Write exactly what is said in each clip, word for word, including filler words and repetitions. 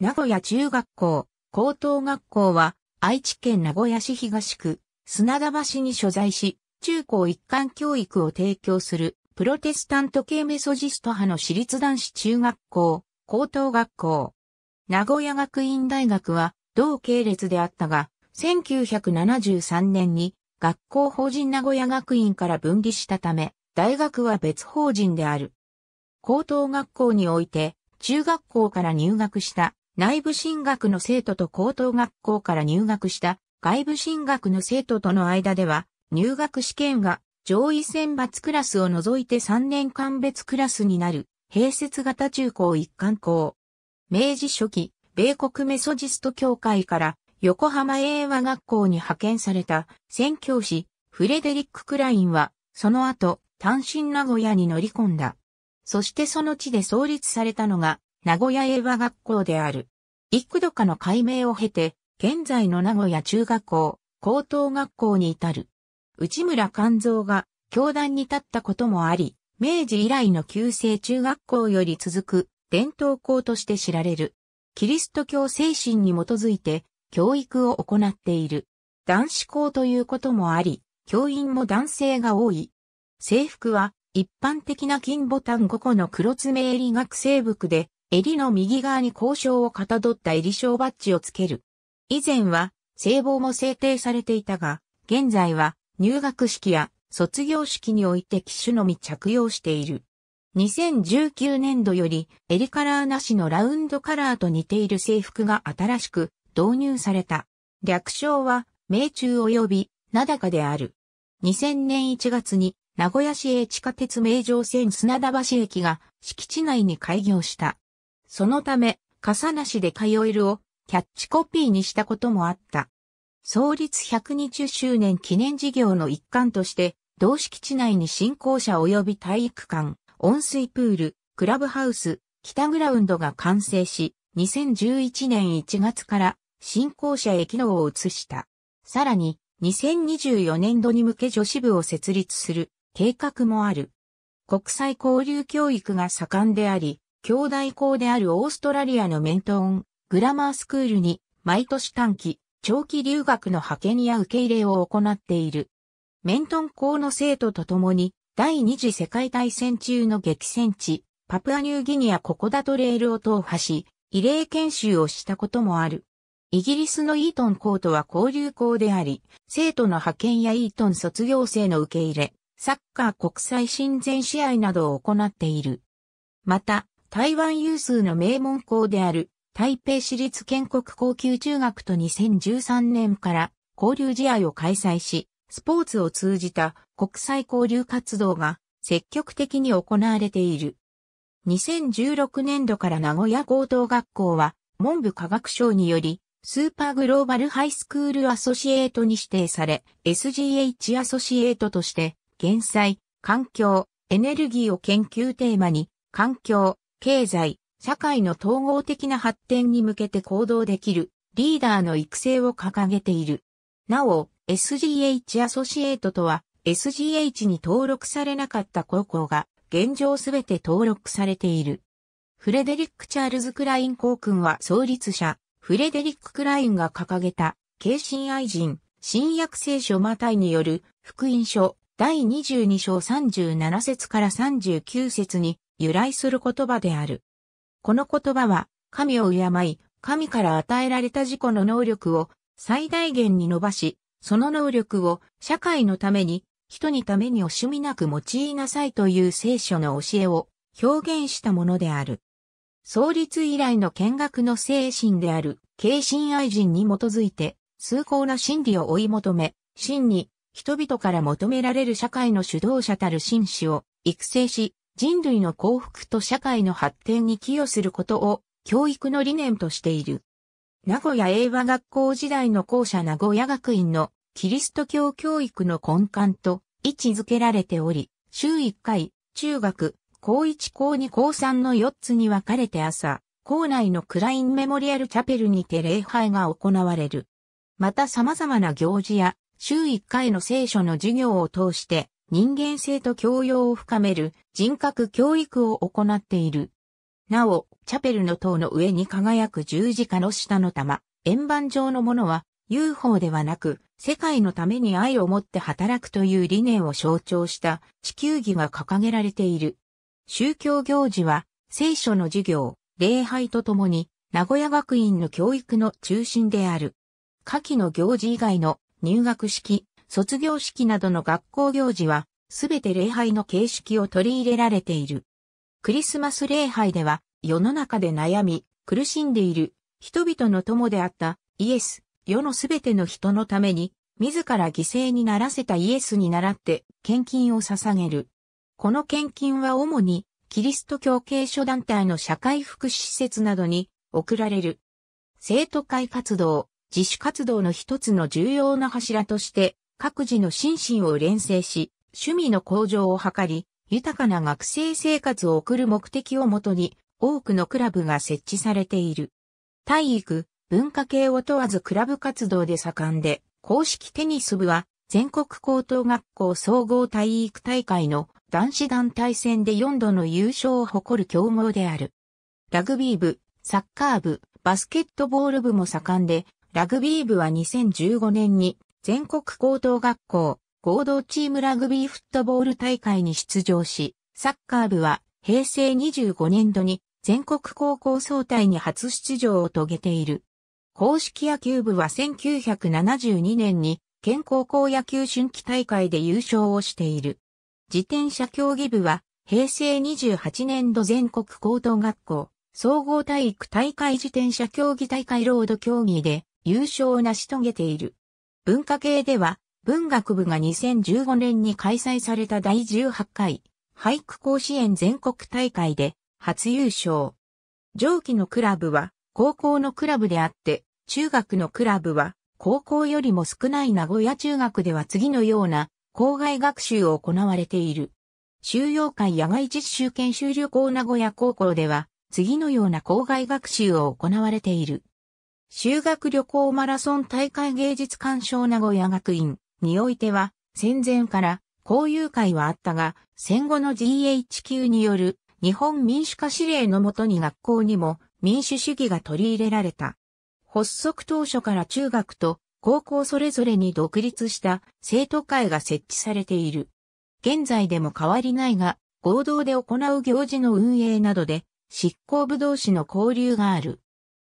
名古屋中学校、高等学校は愛知県名古屋市東区砂田橋に所在し、中高一貫教育を提供するプロテスタント系メソジスト派の私立男子中学校、高等学校。名古屋学院大学は同系列であったが、せんきゅうひゃくななじゅうさんねんに学校法人名古屋学院から分離したため、大学は別法人である。高等学校において、中学校から入学した内部進学の生徒と高等学校から入学した外部進学の生徒との間では、入学試験が上位選抜クラスを除いてさんねんかん別クラスになる、併設型中高一貫校。明治初期、米国メソジスト教会から横浜英和学校に派遣された宣教師、フレデリック・クラインは、その後、単身名古屋に乗り込んだ。そしてその地で創立されたのが、名古屋英和学校である。幾度かの改名を経て、現在の名古屋中学校、高等学校に至る。内村勘三が教壇に立ったこともあり、明治以来の旧制中学校より続く伝統校として知られる。キリスト教精神に基づいて教育を行っている。男子校ということもあり、教員も男性が多い。制服は一般的な金ボタンごこの黒爪襟学生服で、襟の右側に校章をかたどった襟章バッジをつける。以前は制帽も制定されていたが、現在は入学式や卒業式において旗手のみ着用している。にせんじゅうきゅうねんどより襟カラーなしのラウンドカラーと似ている制服が新しく導入された。略称は名中及び名高である。にせんねんいちがつに名古屋市営地下鉄名城線砂田橋駅が敷地内に開業した。そのため、傘なしで通えるをキャッチコピーにしたこともあった。創立ひゃくにじゅっしゅうねん記念事業の一環として、同敷地内に新校舎及び体育館、温水プール、クラブハウス、北グラウンドが完成し、にせんじゅういちねんいちがつから新校舎へ機能を移した。さらに、にせんにじゅうよねんどに向け女子部を設立する計画もある。国際交流教育が盛んであり、兄弟校であるオーストラリアのメントーン、グラマースクールに毎年短期、長期留学の派遣や受け入れを行っている。メントン校の生徒と共に、第二次世界大戦中の激戦地、パプアニューギニアココダトレイルを踏破し、慰霊研修をしたこともある。イギリスのイートン校とは交流校であり、生徒の派遣やイートン卒業生の受け入れ、サッカー国際親善試合などを行っている。また、台湾有数の名門校である、台北市立建国高級中学とにせんじゅうさんねんから交流試合を開催し、スポーツを通じた国際交流活動が積極的に行われている。にせんじゅうろくねんどから名古屋高等学校は文部科学省によりスーパーグローバルハイスクールアソシエイトに指定され エスジーエイチ アソシエイトとして減災、環境、エネルギーを研究テーマに環境、経済、社会の統合的な発展に向けて行動できるリーダーの育成を掲げている。なお、エスジーエイチ アソシエイトとは エスジーエイチ に登録されなかった高校が現状すべて登録されている。フレデリック・チャールズ・クライン校訓は創立者、フレデリック・クラインが掲げた、敬信愛人、新約聖書マタイによる福音書だいにじゅうにしょうさんじゅうななせつからさんじゅうきゅうせつに由来する言葉である。この言葉は、神を敬い、神から与えられた自己の能力を最大限に伸ばし、その能力を社会のために、人にために惜しみなく用いなさいという聖書の教えを表現したものである。創立以来の建学の精神である、敬信愛人に基づいて、崇高な真理を追い求め、真に人々から求められる社会の主導者たる紳士を育成し、人類の幸福と社会の発展に寄与することを教育の理念としている。名古屋英和学校時代の校舎名古屋学院のキリスト教教育の根幹と位置づけられており、週いっかい、中学、こういち、こうに、こうさんのよっつに分かれて朝、校内のクラインメモリアルチャペルにて礼拝が行われる。また様々な行事や週いっかいの聖書の授業を通して、人間性と教養を深める人格教育を行っている。なお、チャペルの塔の上に輝く十字架の下の玉、円盤状のものは ユーフォー ではなく、世界のために愛をもって働くという理念を象徴した地球儀が掲げられている。宗教行事は、聖書の授業、礼拝とともに、名古屋学院の教育の中心である。夏季の行事以外の入学式、卒業式などの学校行事は、すべて礼拝の形式を取り入れられている。クリスマス礼拝では、世の中で悩み、苦しんでいる、人々の友であった、イエス、世のすべての人のために、自ら犠牲にならせたイエスに倣って、献金を捧げる。この献金は主に、キリスト教系諸団体の社会福祉施設などに送られる。生徒会活動、自主活動の一つの重要な柱として、各自の心身を錬成し、趣味の向上を図り、豊かな学生生活を送る目的をもとに、多くのクラブが設置されている。体育、文化系を問わずクラブ活動で盛んで、硬式テニス部は、全国高等学校総合体育大会の男子団体戦でよんどの優勝を誇る強豪である。ラグビー部、サッカー部、バスケットボール部も盛んで、ラグビー部はにせんじゅうごねんに全国高等学校合同チームラグビーフットボール大会に出場し、サッカー部は平成にじゅうごねん度に全国高校総体に初出場を遂げている。硬式野球部はせんきゅうひゃくななじゅうにねんに県高校野球春季大会で優勝をしている。自転車競技部は平成にじゅうはちねん度全国高等学校総合体育大会自転車競技大会ロード競技で優勝を成し遂げている。文化系では文学部がにせんじゅうごねんに開催されただいじゅうはちかい俳句甲子園全国大会で初優勝。上記のクラブは高校のクラブであって、中学のクラブは高校よりも少ない名古屋中学では次のような校外学習を行われている。修養会野外実習研修旅行名古屋高校では次のような校外学習を行われている。修学旅行マラソン大会芸術鑑賞名古屋学院においては戦前から交友会はあったが戦後の ジーエイチキュー による日本民主化指令のもとに学校にも民主主義が取り入れられた。発足当初から中学と高校それぞれに独立した生徒会が設置されている。現在でも変わりないが、合同で行う行事の運営などで執行部同士の交流がある。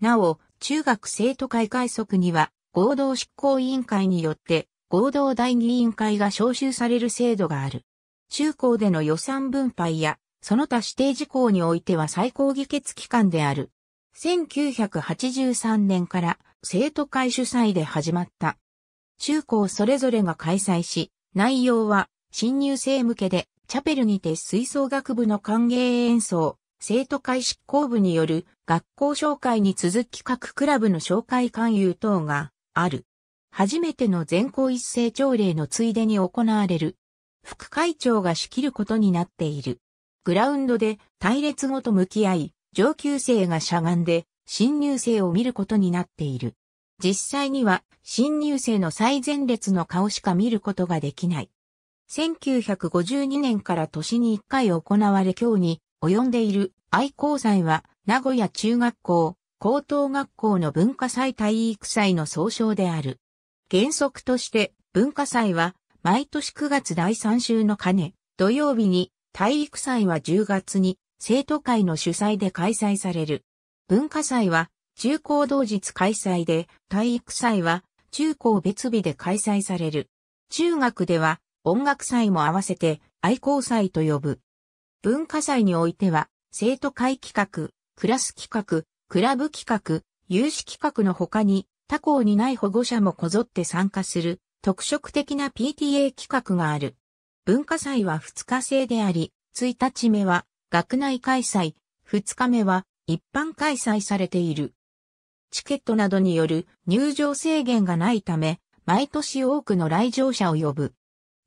なお、中学生徒会会則には合同執行委員会によって合同代議委員会が招集される制度がある。中高での予算分配やその他指定事項においては最高議決機関である。せんきゅうひゃくはちじゅうさんねんから生徒会主催で始まった。中高それぞれが開催し、内容は新入生向けで、チャペルにて吹奏楽部の歓迎演奏、生徒会執行部による学校紹介に続き各クラブの紹介勧誘等がある。初めての全校一斉朝礼のついでに行われる。副会長が仕切ることになっている。グラウンドで隊列ごと向き合い、上級生がしゃがんで新入生を見ることになっている。実際には新入生の最前列の顔しか見ることができない。せんきゅうひゃくごじゅうにねんから年にいっかい行われ今日に及んでいる愛好祭は名古屋中学校、高等学校の文化祭体育祭の総称である。原則として文化祭は毎年くがつだいさん週の金、土曜日に体育祭はじゅうがつに生徒会の主催で開催される。文化祭は中高同日開催で、体育祭は中高別日で開催される。中学では音楽祭も合わせて愛好祭と呼ぶ。文化祭においては生徒会企画、クラス企画、クラブ企画、有志企画の他に他校にない保護者もこぞって参加する特色的な ピーティーエー 企画がある。文化祭はふつか制であり、いちにちめは学内開催、ふつかめは一般開催されている。チケットなどによる入場制限がないため、毎年多くの来場者を呼ぶ。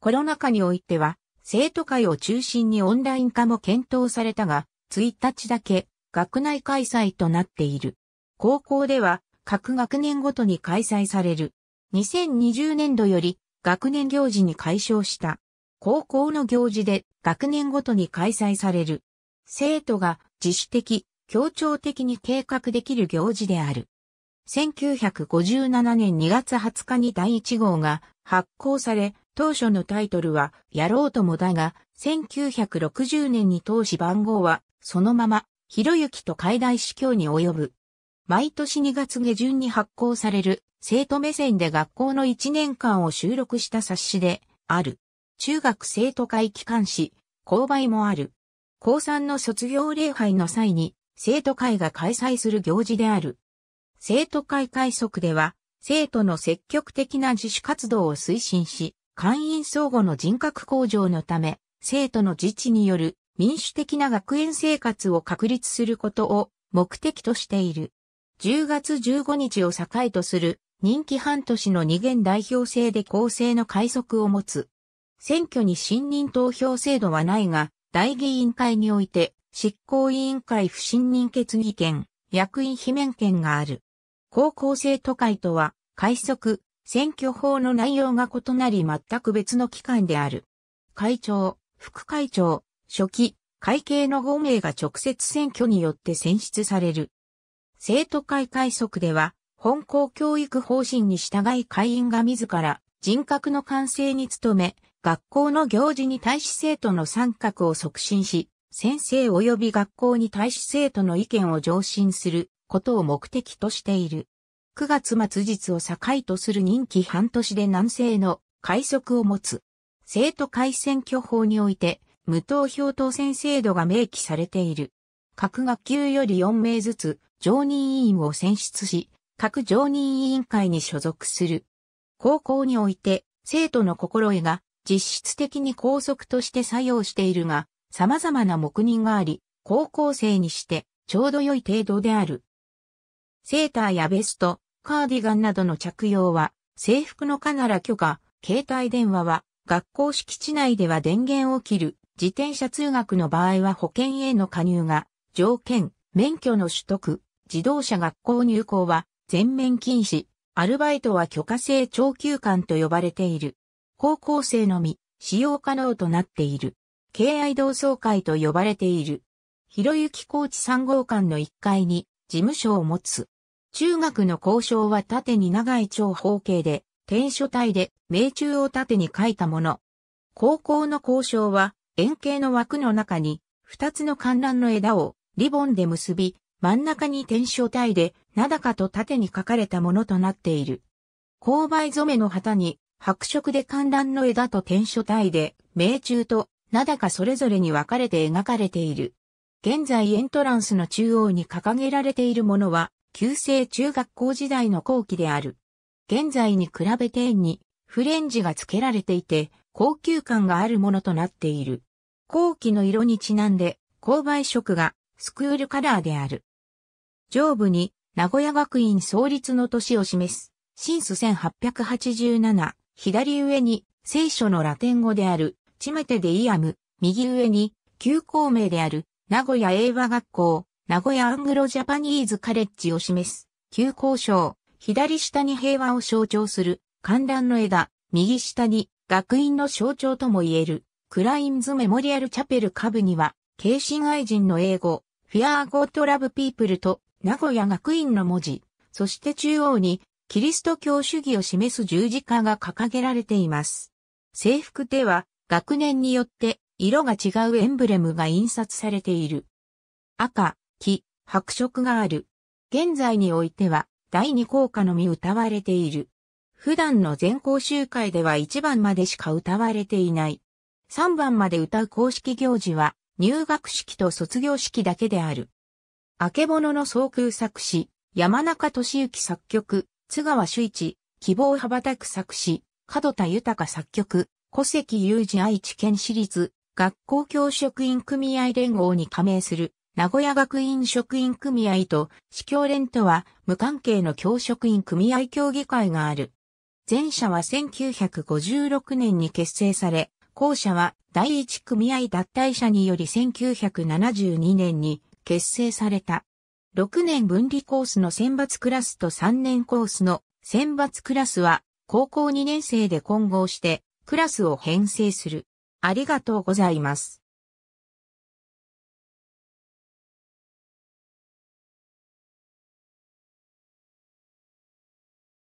コロナ禍においては、生徒会を中心にオンライン化も検討されたが、いちにちだけ学内開催となっている。高校では各学年ごとに開催される。にせんにじゅうねん度より学年行事に改称した。高校の行事で学年ごとに開催される。生徒が自主的、協調的に計画できる行事である。せんきゅうひゃくごじゅうななねんにがつはつかにだいいち号が発行され、当初のタイトルはやろうともだが、せんきゅうひゃくろくじゅうねんに当時番号はそのまま、ひろゆきと解体司教に及ぶ。毎年にがつげじゅんに発行される、生徒目線で学校のいちねんかんを収録した冊子である。中学生徒会機関誌、購買もある。こうさんの卒業礼拝の際に、生徒会が開催する行事である。生徒会会則では、生徒の積極的な自主活動を推進し、会員相互の人格向上のため、生徒の自治による民主的な学園生活を確立することを目的としている。じゅうがつじゅうごにちを境とする任期半年の二元代表制で構成の会則を持つ。選挙に信任投票制度はないが、代議員会において執行委員会不信任決議権、役員罷免権がある。高校生徒会とは、会則、選挙法の内容が異なり全く別の機関である。会長、副会長、書記、会計のごめいが直接選挙によって選出される。生徒会会則では、本校教育方針に従い会員が自ら人格の完成に努め、学校の行事に対し生徒の参画を促進し、先生及び学校に対し生徒の意見を上申することを目的としている。くがつまつじつを境とする任期半年で男性の会則を持つ。生徒会選挙法において、無投票当選制度が明記されている。各学級よりよんめいずつ、常任委員を選出し、各常任委員会に所属する。高校において、生徒の心得が実質的に校則として作用しているが、様々な黙認があり、高校生にしてちょうど良い程度である。セーターやベスト、カーディガンなどの着用は、制服の可なら許可、携帯電話は、学校敷地内では電源を切る、自転車通学の場合は保険への加入が、条件、免許の取得。自動車学校入校は全面禁止、アルバイトは許可制長休間と呼ばれている。高校生のみ、使用可能となっている。敬愛同窓会と呼ばれている。ひろゆきコーチさんごうかんのいっかいに事務所を持つ。中学の校章は縦に長い長方形で、篆書体で命中を縦に書いたもの。高校の校章は円形の枠の中にふたつの観覧の枝をリボンで結び、真ん中に篆書体で、なだかと縦に書かれたものとなっている。紅梅染めの旗に、白色で観覧の枝と篆書体で、命中と、なだかそれぞれに分かれて描かれている。現在エントランスの中央に掲げられているものは、旧制中学校時代の後期である。現在に比べて円に、フレンジが付けられていて、高級感があるものとなっている。後期の色にちなんで、紅梅色が、スクールカラーである。上部に、名古屋学院創立の年を示す、新須せんはっぴゃくはちじゅうなな、左上に、聖書のラテン語である、チメテデイアム、右上に、旧校名である、名古屋英和学校、名古屋アングロジャパニーズカレッジを示す、旧校章、左下に平和を象徴する、観覧の枝、右下に、学院の象徴とも言える、クラインズメモリアルチャペル下部には、敬信愛人の英語、フィアーゴートラブピープルと、名古屋学院の文字、そして中央にキリスト教主義を示す十字架が掲げられています。制服では学年によって色が違うエンブレムが印刷されている。赤、黄、白色がある。現在においてはだいに校歌のみ歌われている。普段の全校集会ではいちばんまでしか歌われていない。さんばんまで歌う公式行事は入学式と卒業式だけである。あけぼのの総空作詞、山中俊之作曲、津川修一、希望羽ばたく作詞、門田豊作曲、古関裕二愛知県私立学校教職員組合連合に加盟する名古屋学院職員組合と市教連とは無関係の教職員組合協議会がある。前者はせんきゅうひゃくごじゅうろくねんに結成され、後者は第一組合脱退者によりせんきゅうひゃくななじゅうにねんに結成された。ろくねん分離コースの選抜クラスとさんねんコースの選抜クラスは高校にねんせいで混合してクラスを編成する。ありがとうございます。